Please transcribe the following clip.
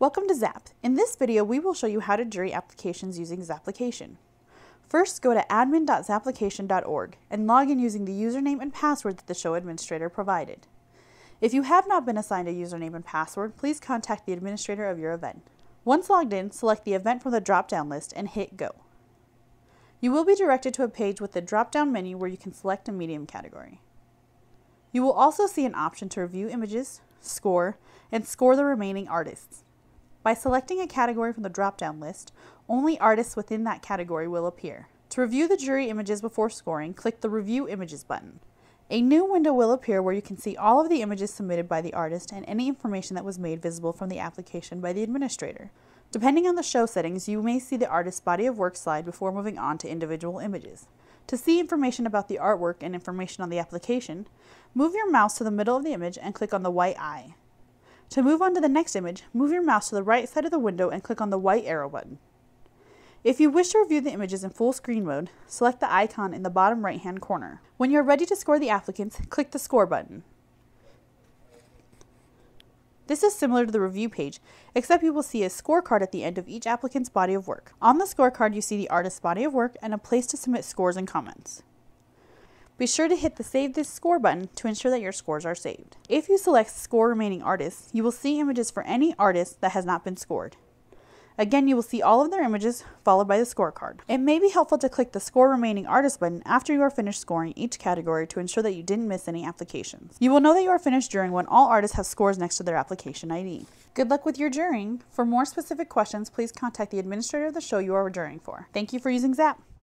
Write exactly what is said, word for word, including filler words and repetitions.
Welcome to Zapp. In this video, we will show you how to jury applications using Zapplication. First, go to admin dot zapplication dot org and log in using the username and password that the show administrator provided. If you have not been assigned a username and password, please contact the administrator of your event. Once logged in, select the event from the drop-down list and hit Go. You will be directed to a page with the drop-down menu where you can select a medium category. You will also see an option to review images, score, and score the remaining artists. By selecting a category from the drop-down list, only artists within that category will appear. To review the jury images before scoring, click the Review Images button. A new window will appear where you can see all of the images submitted by the artist and any information that was made visible from the application by the administrator. Depending on the show settings, you may see the artist's body of work slide before moving on to individual images. To see information about the artwork and information on the application, move your mouse to the middle of the image and click on the white eye. To move on to the next image, move your mouse to the right side of the window and click on the white arrow button. If you wish to review the images in full screen mode, select the icon in the bottom right-hand corner. When you are ready to score the applicants, click the Score button. This is similar to the review page, except you will see a scorecard at the end of each applicant's body of work. On the scorecard, you see the artist's body of work and a place to submit scores and comments. Be sure to hit the Save This Score button to ensure that your scores are saved. If you select Score Remaining Artists, you will see images for any artist that has not been scored. Again, you will see all of their images, followed by the scorecard. It may be helpful to click the Score Remaining Artists button after you are finished scoring each category to ensure that you didn't miss any applications. You will know that you are finished jurying when all artists have scores next to their application I D. Good luck with your jurying. For more specific questions, please contact the administrator of the show you are jurying for. Thank you for using Zapp.